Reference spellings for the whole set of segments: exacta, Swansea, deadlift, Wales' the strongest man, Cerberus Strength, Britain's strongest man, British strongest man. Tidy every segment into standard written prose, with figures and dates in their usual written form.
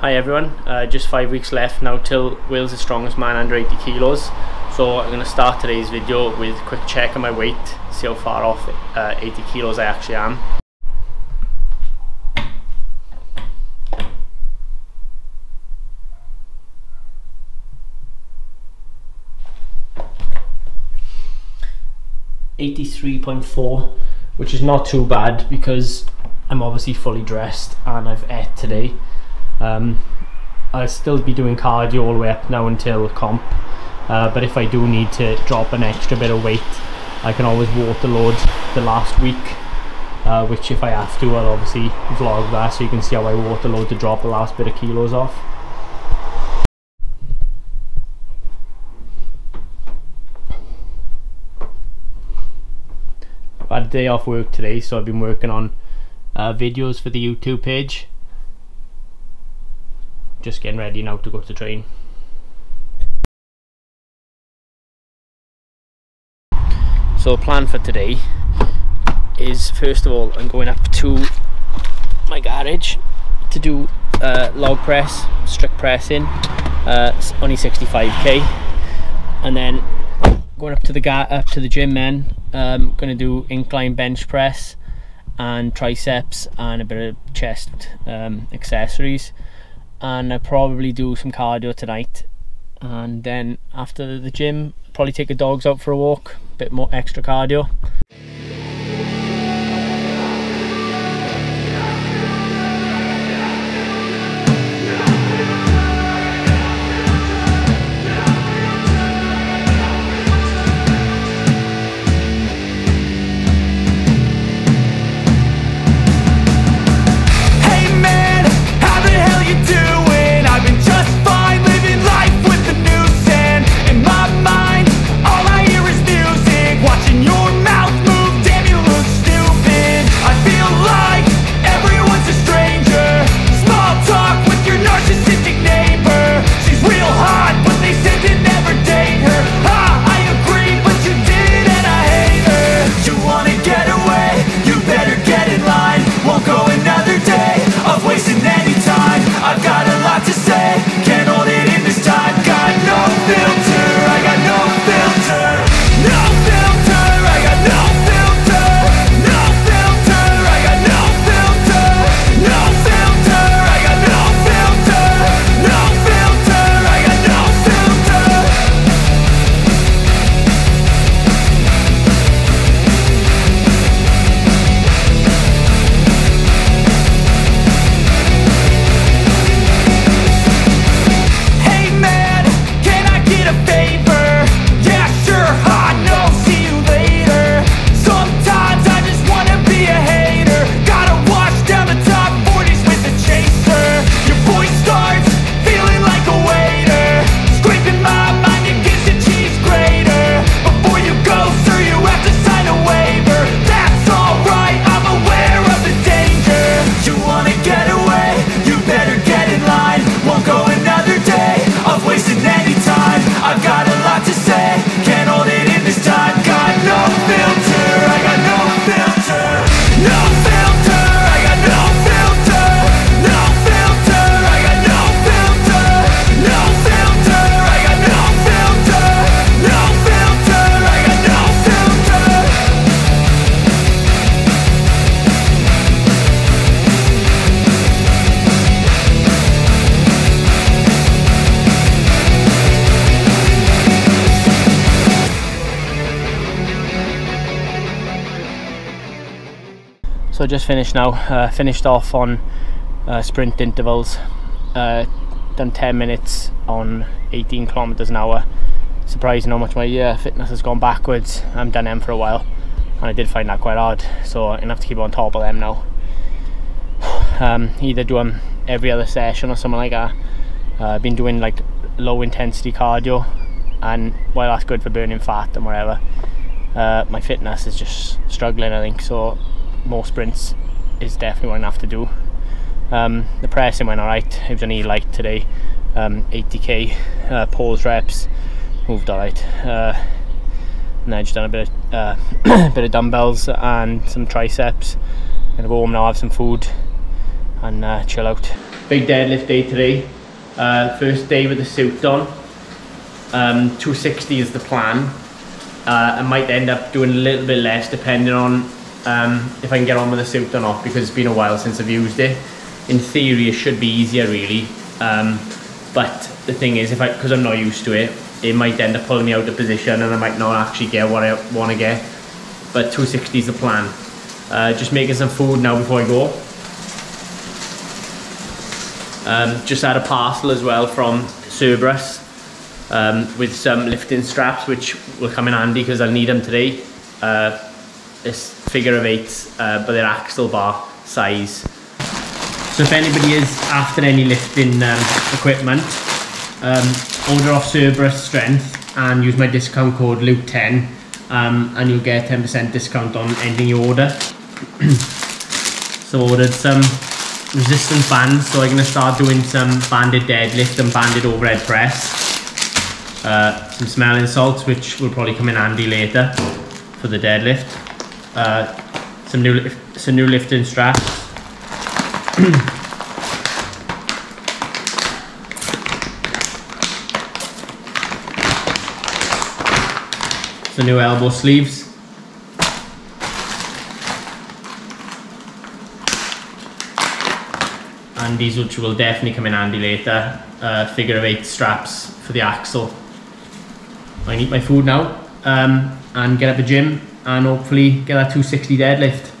Hi everyone, just 5 weeks left now till Wales' the strongest man under 80 kilos. So I'm going to start today's video with a quick check on my weight, see how far off 80 kilos I actually am. $83.4, which is not too bad because I'm obviously fully dressed and I've ate today. I'll still be doing cardio all the way up now until comp, but if I do need to drop an extra bit of weight, I can always water load the last week, which if I have to, I'll obviously vlog that so you can see how I water load to drop the last bit of kilos off. I've had a day off work today, so I've been working on videos for the YouTube page. Just getting ready now to go to train. So the plan for today is, first of all, I'm going up to my garage to do log press, strict pressing, only 65k, and then going up to the gym. Then I'm going to do incline bench press and triceps and a bit of chest accessories. And I'll probably do some cardio tonight, and then after the gym probably take the dogs out for a walk, a bit more extra cardio. So I just finished now, finished off on sprint intervals, done 10 minutes on 18 kilometers an hour. Surprising how much my fitness has gone backwards. I haven't done them for a while and I did find that quite hard, so I'm going to have to keep on top of them now. Either do them every other session or something like that. I've been doing like low intensity cardio, and while that's good for burning fat and whatever, my fitness is just struggling, I think, so more sprints is definitely what I have to do. The pressing went alright, it was only light today, 80k, pause reps, moved alright, and I just done a bit of, bit of dumbbells and some triceps. I'm going to go home now, have some food and chill out. big deadlift day today. First day with the suit on. 260 is the plan. I might end up doing a little bit less depending on if I can get on with the suit or not, because it's been a while since I've used it. In theory it should be easier really, but the thing is, because I'm not used to it, it might end up pulling me out of position and I might not actually get what I want to get. But 260 is the plan. Just making some food now before I go. Just had a parcel as well from Cerberus with some lifting straps, which will come in handy because I'll need them today. It's figure of 8, but they're axle bar size. So if anybody is after any lifting equipment, order off Cerberus Strength and use my discount code LUKE10, and you'll get a 10% discount on anything you order. So ordered some resistance bands, so I'm going to start doing some banded deadlift and banded overhead press. Some smelling salts, which will probably come in handy later for the deadlift. Some new lifting straps. Some new elbow sleeves. And these, which will definitely come in handy later, figure of 8 straps for the axle. I need my food now, and get up the gym and hopefully get that 260 deadlift.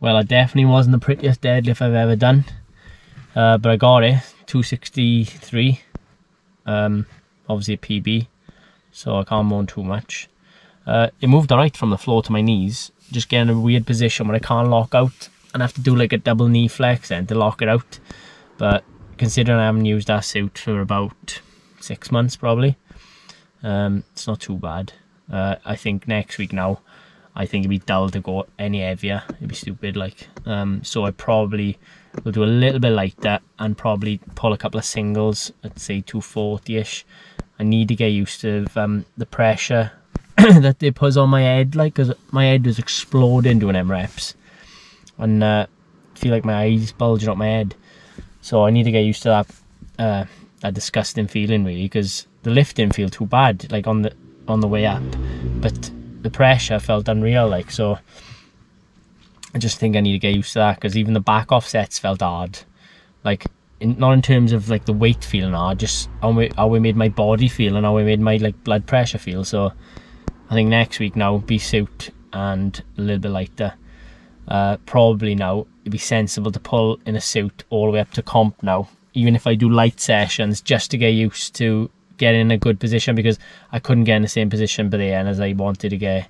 Well, it definitely wasn't the prettiest deadlift I've ever done, but I got it, 263, obviously a PB, so I can't moan too much. It moved alright from the floor to my knees, just getting a weird position where I can't lock out and I have to do like a double knee flex then to lock it out. But considering I haven't used that suit for about 6 months probably, it's not too bad. I think next week now, I think it'd be dull to go any heavier, it'd be stupid like, so I probably will do a little bit lighter and probably pull a couple of singles at say 240-ish. I need to get used to the pressure that they put on my head, like, because my head was exploding doing them reps and I feel like my eyes bulging out my head, so I need to get used to that, that disgusting feeling really, because the lift didn't feel too bad like on the way up, but the pressure felt unreal like. So I just think I need to get used to that, because even the back offsets felt hard, like not in terms of like the weight feeling hard, just how it made my body feel and how it made my like blood pressure feel. So I think next week now be suit and a little bit lighter. Probably now it'd be sensible to pull in a suit all the way up to comp now, even if I do light sessions, just to get used to get in a good position, because I couldn't get in the same position by the end as I wanted to get.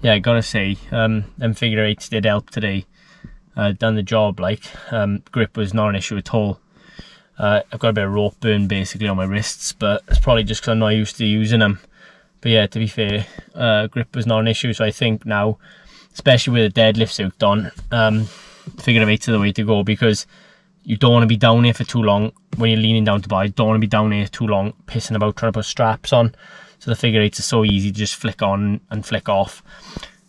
Yeah, I gotta say, them figure 8s did help today. Done the job like, grip was not an issue at all. I've got a bit of rope burn basically on my wrists, but it's probably just because I'm not used to using them. But yeah, to be fair, grip was not an issue. So I think now, especially with the deadlift suit on, figure 8s are the way to go, because you don't want to be down here for too long when you're leaning down to bar. You don't want to be down here too long pissing about trying to put straps on. So the figure 8s are so easy to just flick on and flick off.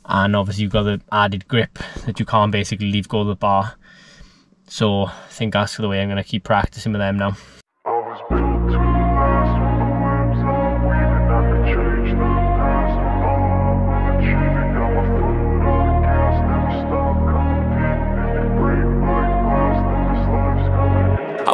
And obviously you've got the added grip that you can't basically leave go of the bar. So I think that's the way I'm going to keep practicing with them now. I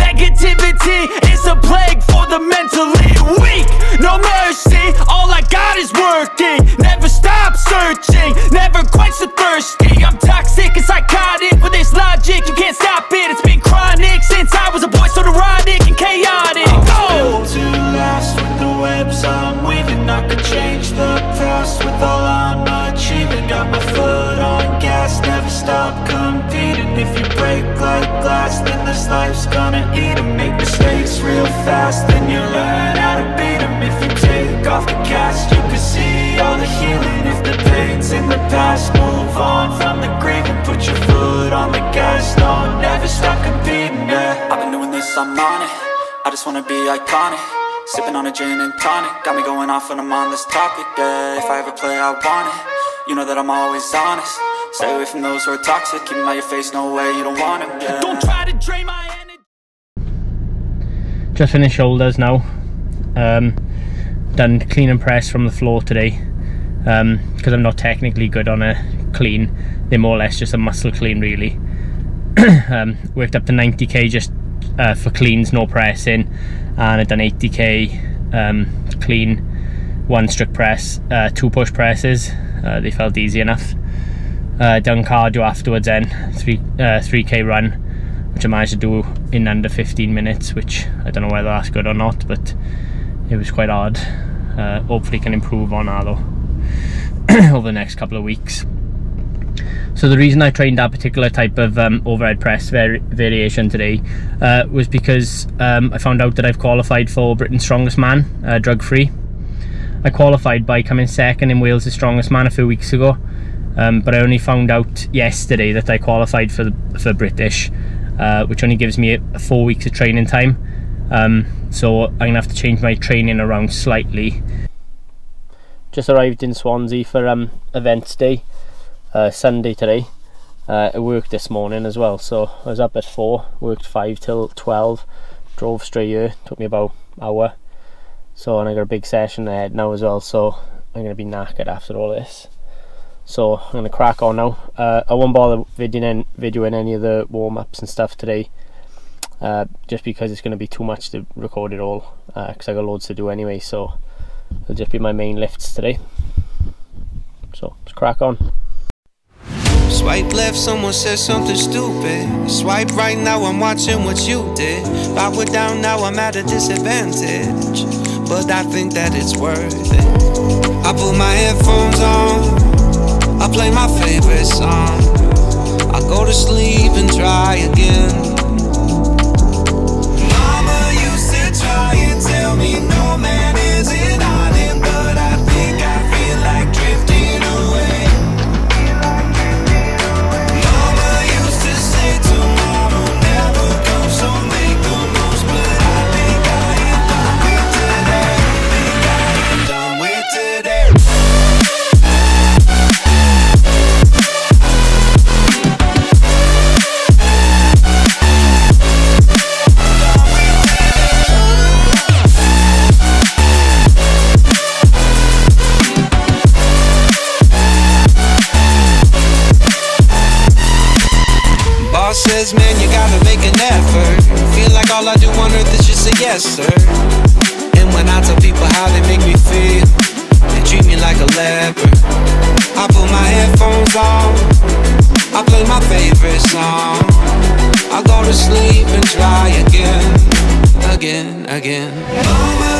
Negativity is a plague for the mentally weak. No mercy, all my God is working. Never stop searching, never quench the thirsty. I'm toxic and psychotic with this logic, you can't stop it. It's been chronic since I was a boy, so neurotic and chaotic. Go to last with the webs I'm weaving. I could change the past with all I'm achieving. Got my foot on gas, never stop competing. If you break like glass, then this life's gonna eat 'em. Make mistakes real fast, then you learn how to beat 'em. If you take off the cast, you can see all the healing. If the pain's in the past, move on from the grave and put your foot on the gas. No, never stop competing, yeah. I've been doing this, I'm on it. I just wanna be iconic. Sipping on a gin and tonic, got me going off when I'm on this topic, yeah. If I ever play, I want it. You know that I'm always honest. Stay away from those who are toxic. Keep them out your face, no way, you don't want them, yeah. Don't try to drain my energy. Just finished shoulders now. Done clean and press from the floor today, because I'm not technically good on a clean. They're more or less just a muscle clean, really. Worked up to 90k just for cleans, no pressing, and I've done 80k clean, 1 strict press, 2 push presses. They felt easy enough. Done cardio afterwards, then 3k run, which I managed to do in under 15 minutes, which I don't know whether that's good or not, but it was quite hard. Hopefully can improve on that though over the next couple of weeks. So the reason I trained that particular type of overhead press variation today was because I found out that I've qualified for Britain's Strongest Man, drug free. I qualified by coming second in Wales' the Strongest Man a few weeks ago, but I only found out yesterday that I qualified for British, which only gives me 4 weeks of training time. So I'm going to have to change my training around slightly. Just arrived in Swansea for events day, Sunday today. I worked this morning as well, so I was up at 4, worked 5 till 12, drove straight here, took me about an hour. So, and I got a big session ahead now as well, so I'm going to be knackered after all this. So I'm going to crack on now. I won't bother videoing any of the warm-ups and stuff today. Just because it's going to be too much to record it all, because I got loads to do anyway, so it'll just be my main lifts today. So let's crack on. Swipe left, someone said something stupid. Swipe right, now I'm watching what you did. If I were down now, I'm at a disadvantage, but I think that it's worth it. I put my headphones on, I play my favorite song, I go to sleep and try again. Says, man, you gotta make an effort. Feel like all I do on earth is just a yes, sir. And when I tell people how they make me feel, they treat me like a leper. I put my headphones on, I play my favorite song. I go to sleep and try again, again, again.